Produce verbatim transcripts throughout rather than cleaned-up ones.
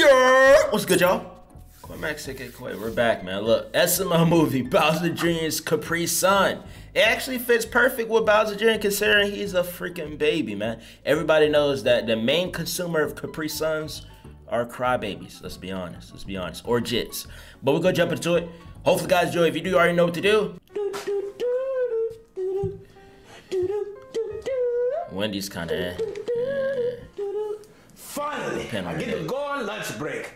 Junior! What's good, y'all? Quamax, aka Quay. We're back, man. Look, S M L movie, Bowser Junior's Capri Sun. It actually fits perfect with Bowser Junior considering he's a freaking baby, man. Everybody knows that the main consumer of Capri Suns are crybabies. Let's be honest. Let's be honest. Or jits. But we're gonna jump into it. Hopefully, guys, Joey, if you do, you already know what to do. Wendy's kind of. Finally, I get to go on lunch break.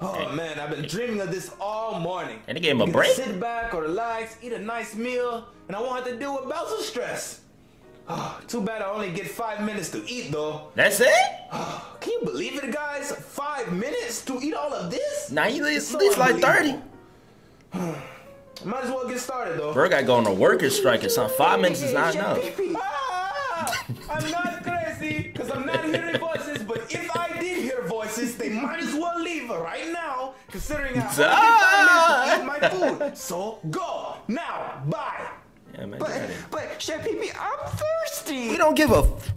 Oh hey, man, I've been hey. dreaming of this all morning. And they gave him a break. Sit back or relax, eat a nice meal, and I won't have to deal with bouts of stress. Oh, too bad I only get five minutes to eat though. That's it? Oh, can you believe it, guys? Five minutes to eat all of this? Now you least so like thirty. Might as well get started though. Bro, I gotta go on a worker strike or something. Five minutes is not enough. Ah, I'm not crazy because I'm not hearing voices, but if I did hear voices, they might as well leave right now, considering how I only get five minutes to eat my food. So go now, bye. Yeah, man, but but Chef Pee Pee, I'm thirsty. We don't give a. F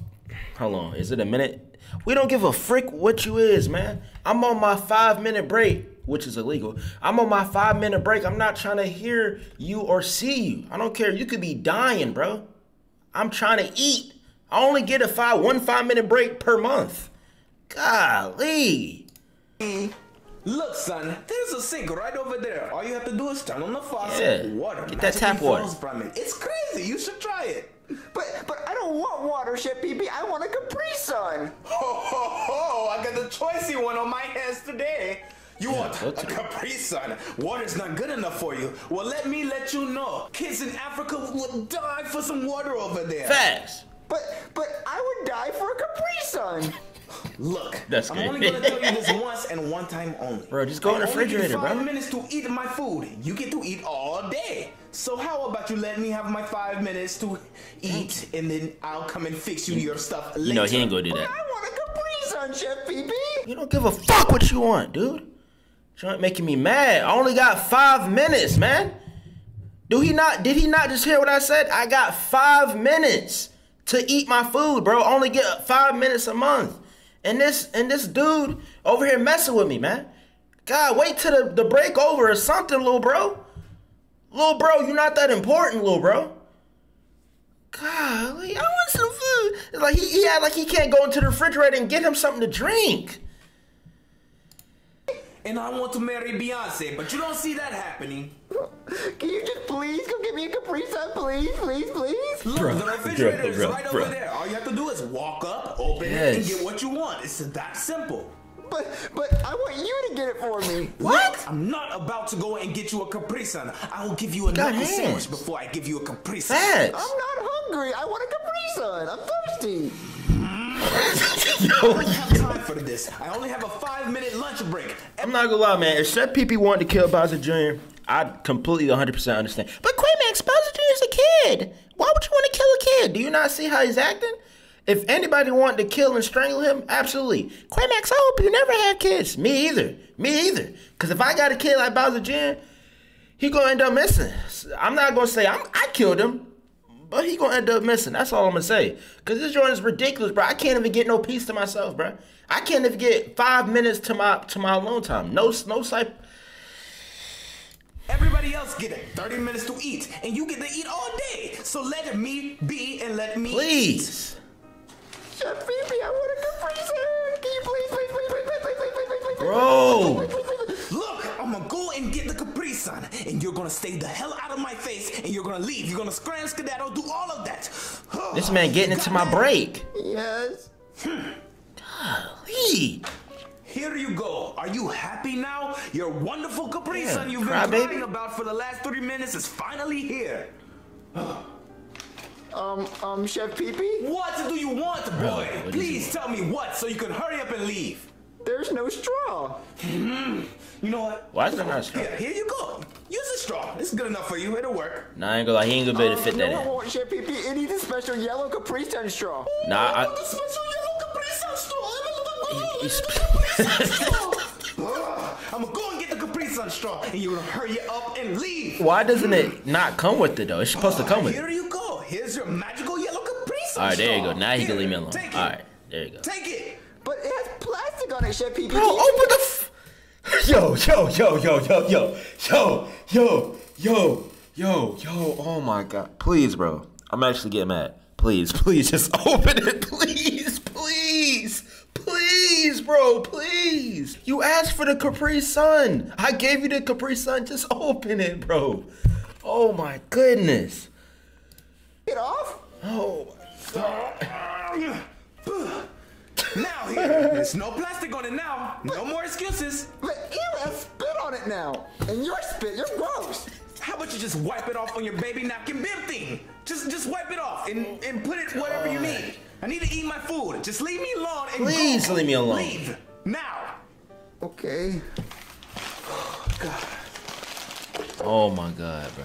Hold on, is it a minute? We don't give a frick what you is, man. I'm on my five minute break, which is illegal. I'm on my five minute break. I'm not trying to hear you or see you. I don't care. You could be dying, bro. I'm trying to eat. I only get a five, one five minute break per month. Golly. Look, son, there's a sink right over there. All you have to do is turn on the faucet. Yeah. Water. Get that tap water. It. It's crazy. You should try it. But but I don't want water, Chef Pee Pee. I want a Capri Sun. Ho, ho, ho. I got the choicey one on my hands today. You yeah, want a Capri Sun. Water's not good enough for you. Well, let me let you know. Kids in Africa would die for some water over there. Facts. But, but I would die for a Capri Sun. Look, That's I'm good. only going to tell you this once and one time only. Bro, just go in the refrigerator, bro. I only get five minutes to eat my food. You get to eat all day. So how about you let me have my five minutes to eat, and then I'll come and fix you your stuff later. You know, he ain't going to do that. But I want a Capri Sun, Chef Pee Pee. You don't give a fuck what you want, dude. You're not making me mad. I only got five minutes, man. Do he not? Did he not just hear what I said? I got five minutes to eat my food, bro. I only get five minutes a month. And this and this dude over here messing with me, man. God, wait till the, the break over or something, little bro. Little bro, you're not that important, little bro. Golly, I want some food. It's like he, he had like he can't go into the refrigerator and get him something to drink. And I want to marry Beyonce, but you don't see that happening. Can you just please come get me a Capri Sun, please, please, please? Look, bro, the refrigerator is right bro, over bro. there. All you have to do is walk up, open yes. it, and get what you want. It's that simple. But, but I want you to get it for me. What? Look, I'm not about to go and get you a Capri Sun. I will give you a nugget sandwich before I give you a Capri Sun. Facts. I'm not hungry. I want a Capri Sun. I'm thirsty. I don't have time for this. I only have a five minute lunch break. I'm not gonna lie, man. If Chef Pee Pee wanted to kill Bowser Junior, I completely one hundred percent understand. But Quamax, Bowser Junior's a kid. Why would you want to kill a kid? Do you not see how he's acting? If anybody wanted to kill and strangle him, absolutely. Quamax, I hope you never have kids. Me either. Me either. Because if I got a kid like Bowser Junior, he gonna end up missing. I'm not gonna say I'm, I killed him. But he gonna end up missing. That's all I'm gonna say. Cause this joint is ridiculous, bro. I can't even get no peace to myself, bro. I can't even get five minutes to my to my alone time. No, no side. Everybody else get it. Thirty minutes to eat, and you get to eat all day. So let me be and let me. Please. Chef Pee Pee, I want a Capri Sun. Can you please, please, please, please, please, please, please, please, please, bro. Please, please, please, please, please. Look, I'm gonna go and get the Capri Sun, and you're gonna stay the hell out of my face, and you're gonna leave. You're gonna scram, skedaddle, do all of that. This man getting into my break. Yes. Hmm. Golly. Here you go. Are you happy now? Your wonderful Capri yeah, Sun you've cry, been crying about for the last three minutes is finally here. um, um, Chef Pee Pee? What do you want, boy? Really? Please tell me what, so you can hurry up and leave. There's no straw. Mm-hmm. You know what? Why is there not a straw? Here, here you go. Use a straw. This is good enough for you. It'll work. Nah, I ain't gonna lie. He ain't gonna be able to fit um, that no in. I want Chef Pee Pee. It needs a special yellow Capri Sun straw. Ooh, nah, I... I want the special yellow Capri Sun straw. I'm gonna go and get the Capri Sun straw, and you're gonna hurry up and leave. Why doesn't it not come with it, though? It's supposed uh, to come with it. Here you go. Here's your magical yellow Capri Sun straw. All right, there you go. Now he can leave me alone. All right, there you go. Take it. But it has plastic on it, Chef Pee Pee. Bro, open the f... Yo, yo, yo, yo, yo, yo, yo, yo, yo, yo, yo, oh my God. Please, bro. I'm actually getting mad. Please, please, just open it. Please, please, please, bro, please. You asked for the Capri Sun. I gave you the Capri Sun. Just open it, bro. Oh my goodness. Get off. Oh my God. Now here, there's no plastic on it now. But, no more excuses. But Elon spit on it now, and your spit, you're gross. How about you just wipe it off on your baby napkin bib thing? Just, just wipe it off and and put it whatever you need. I need to eat my food. Just leave me alone. And please go. Leave me alone. Leave now. Okay. Oh God. Oh my God, bro.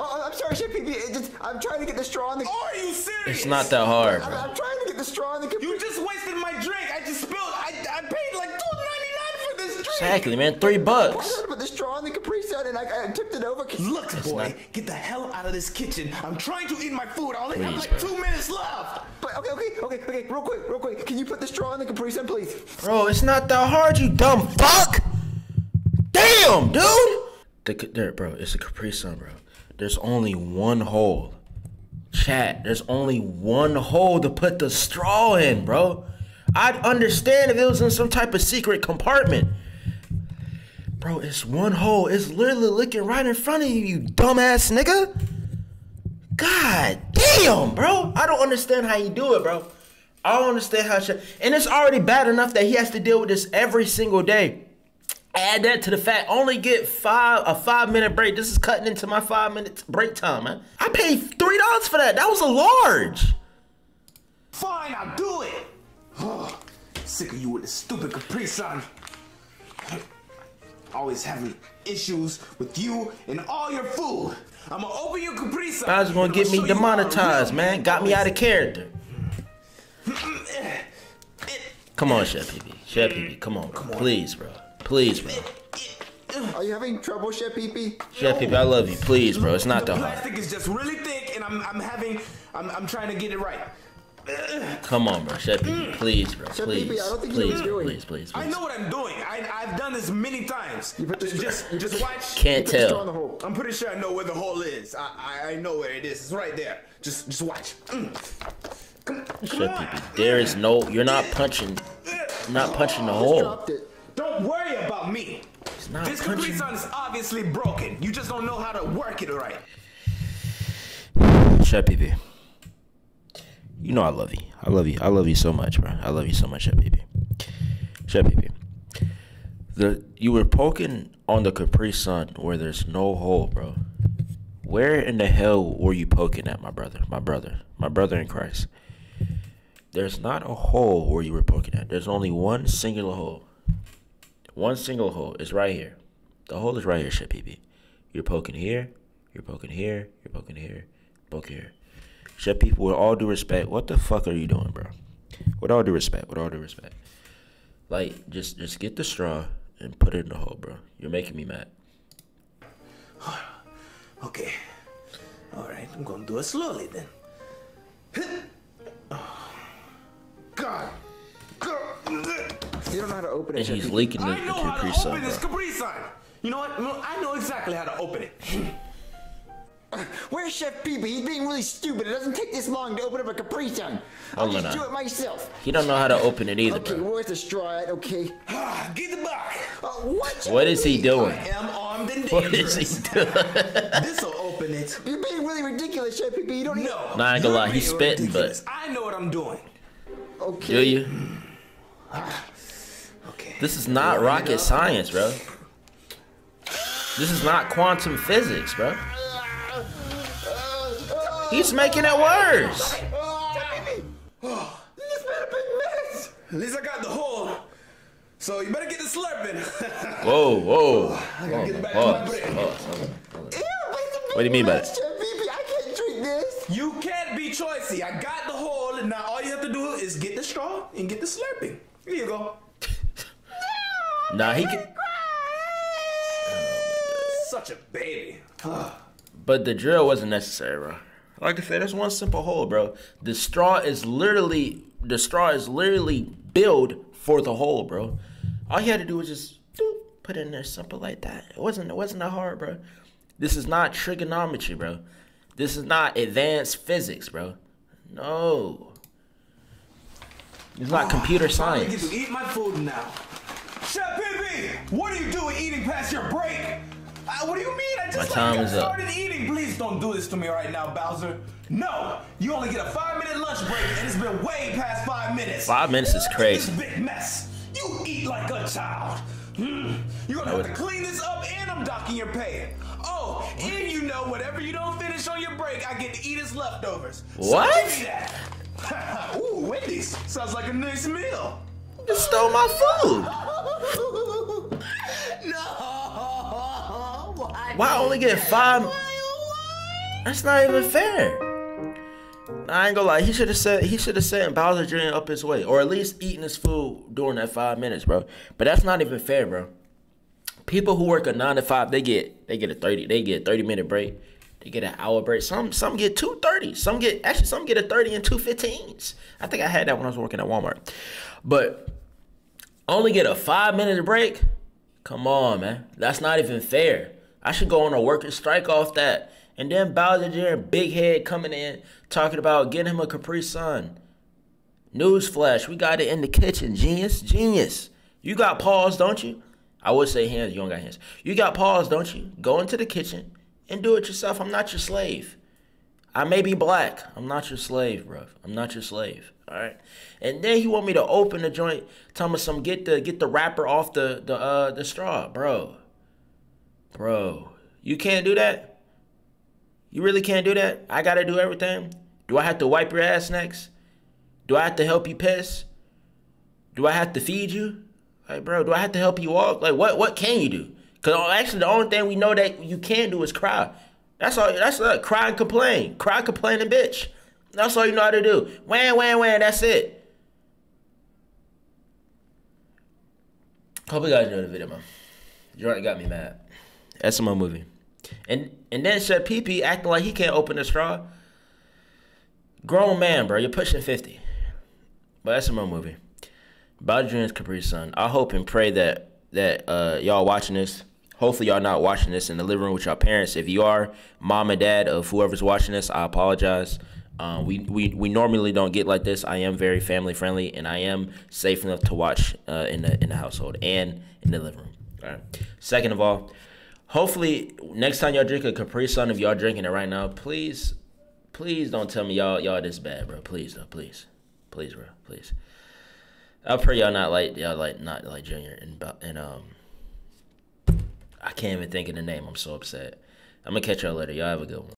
Oh, I'm sorry, Chef Pee Pee. Just, I'm trying to get the straw in the. Are you serious? It's not that hard, bro. I'm, I'm trying to get the straw in the. You just wasted my drink. I just spilled. I, I paid like two ninety-nine for this drink. Exactly, man. Three bucks. I heard about the straw in the Capri Sun, and I, I tipped it over. Look, it's boy, not... get the hell out of this kitchen. I'm trying to eat my food. I only have like two minutes left. But okay, okay, okay, okay. Real quick, real quick. Can you put the straw in the Capri Sun, please? Bro, it's not that hard. You dumb fuck. Damn, dude. The, there, bro. It's a Capri Sun, bro. There's only one hole. Chat, there's only one hole to put the straw in, bro. I'd understand if it was in some type of secret compartment. Bro, it's one hole. It's literally looking right in front of you, you dumbass nigga. God damn, bro. I don't understand how you do it, bro. I don't understand how shit. And it's already bad enough that he has to deal with this every single day. Add that to the fact, only get five a five minute break. This is cutting into my five minute break time, man. I paid three dollars for that. That was a large. Fine, I'll do it. Oh, sick of you with the stupid Capri Sun. Always having issues with you and all your food. I'm gonna open your Capri Sun. Bowser's gonna get me demonetized, man. Got me out of character. Come on, Chef Pee Pee. Chef Pee Pee, come on, come on, please, bro. Please, bro. Are you having trouble, Chef Pee Pee? Chef Pee Pee, I love you. Please, bro. It's not the that hard. The plastic is just really thick, and I'm, I'm having, I'm, I'm trying to get it right. Come on, bro. Chef Pee Pee, please, bro. Chef please, Pee Pee, I don't think please, you know bro. Please, please, please, please. I know what I'm doing. I, I've done this many times. You put the, just, just watch. Can't tell. The hole. I'm pretty sure I know where the hole is. I, I, I know where it is. It's right there. Just, just watch. Come, come Chef Pee Pee, there is no. You're not punching. You're not punching the hole. Don't worry about me. This Capri Sun is obviously broken. You just don't know how to work it right. Chef Pee Pee, you know I love you. I love you. I love you so much, bro. I love you so much, Chef Pee Pee. Chef Pee Pee, the you were poking on the Capri Sun where there's no hole, bro. Where in the hell were you poking at, my brother? My brother. My brother in Christ. There's not a hole where you were poking at. There's only one singular hole. One single hole is right here. The hole is right here, Chef Pee Pee. You're poking here, you're poking here, you're poking here, poke here. Chef Pee Pee, with all due respect, what the fuck are you doing, bro? With all due respect, with all due respect. Like, just just get the straw and put it in the hole, bro. You're making me mad. Okay. All right, I'm gonna do it slowly then. Oh, God. You don't know how to open it. And he's leaking the, the Capri Sun. I know how to open this Capri Sun. You know what? I know exactly how to open it. Where's Chef Pee Pee? He's being really stupid. It doesn't take this long to open up a Capri Sun. I'll just do it myself. He don't know how to open it either. Okay, bro. Where's the straw at? Okay. Get the buck. Uh, what what is he doing? I am armed and dangerous. What is he doing? This'll open it. You're being really ridiculous, Chef Pee Pee. You don't know. No. Nah, I ain't gonna lie. He's spitting, but I know what I'm doing. Okay. Do you? Okay. This is not rocket science, bro. This is not quantum physics, bro. He's making it worse. At least I got the hole. So you better get the slurping. Whoa, whoa. What do you mean by that? I can't drink this. You can't be choicy. I got the hole, and now all you have to do is get the straw and get the slurping. Here you go. No, nah, he can. Oh, such a baby. But the drill wasn't necessary, bro. Like I said, there's one simple hole, bro. The straw is literally, the straw is literally built for the hole, bro. All you had to do was just doop, put in there something like that. It wasn't, it wasn't that hard, bro. This is not trigonometry, bro. This is not advanced physics, bro. No. It's not oh, computer science. I get to eat my food now. Chef Pee Pee, what are you doing eating past your break? Uh, what do you mean? I just my like, time got is started up. eating. Please don't do this to me right now, Bowser. No, you only get a five-minute lunch break, and it's been way past five minutes. Five minutes is crazy. This big mess. You eat like a child. Mm. You're gonna have to clean this up, and I'm docking your pay. Oh, and you know, whatever you don't finish on your break, I get to eat as leftovers. What? So give me that. Ooh, Wendy's. Sounds like a nice meal. You just stole my food. No. Why, Why only get five? Why? That's not even fair. I ain't gonna lie. He should have said. He should have sent Bowser Junior up his way, or at least eating his food during that five minutes, bro. But that's not even fair, bro. People who work a nine to five, they get they get a thirty. They get a thirty-minute break. They get an hour break. Some some get two thirties. Some get actually some get a thirty and two fifteens. I think I had that when I was working at Walmart. But only get a five minute break? Come on, man. That's not even fair. I should go on a working strike off that. And then Bowser Junior, big head coming in, talking about getting him a Capri Sun. Newsflash, we got it in the kitchen. Genius, genius. You got paws, don't you? I would say hands. You don't got hands. You got paws, don't you? Go into the kitchen and do it yourself. I'm not your slave. I may be black. I'm not your slave, bro. I'm not your slave. All right. And then he want me to open the joint. Tell me some get the get the wrapper off the the uh the straw, bro. Bro, you can't do that. You really can't do that. I gotta do everything. Do I have to wipe your ass next? Do I have to help you piss? Do I have to feed you? Like, bro, do I have to help you walk? Like, what what can you do? Because actually, the only thing we know that you can do is cry. That's all. That's all. Cry and complain. Cry, complain, and bitch. That's all you know how to do. Wham, wham, wham. That's it. Hope you guys enjoyed the video, man. Jordan got me mad. S M L movie. And and then Chef Pee Pee acting like he can't open the straw. Grown man, bro. You're pushing fifty. But S M L movie. Bowser Junior's Capri Sun. I hope and pray that that uh, y'all watching this. Hopefully y'all not watching this in the living room with your parents. If you are, mom and dad of whoever's watching this, I apologize. Uh, we, we we normally don't get like this. I am very family friendly, and I am safe enough to watch uh, in the in the household and in the living room. All right. Second of all, hopefully next time y'all drink a Capri Sun, if y'all drinking it right now, please, please don't tell me y'all y'all this bad, bro. Please, though, please, please, bro, please. I pray y'all not like y'all like not like Junior and and um. I can't even think of the name. I'm so upset. I'm going to catch y'all later. Y'all have a good one.